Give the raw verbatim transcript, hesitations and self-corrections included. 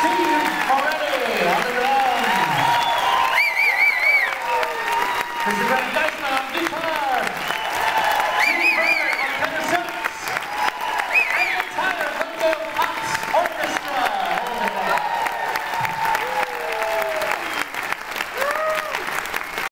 Continue.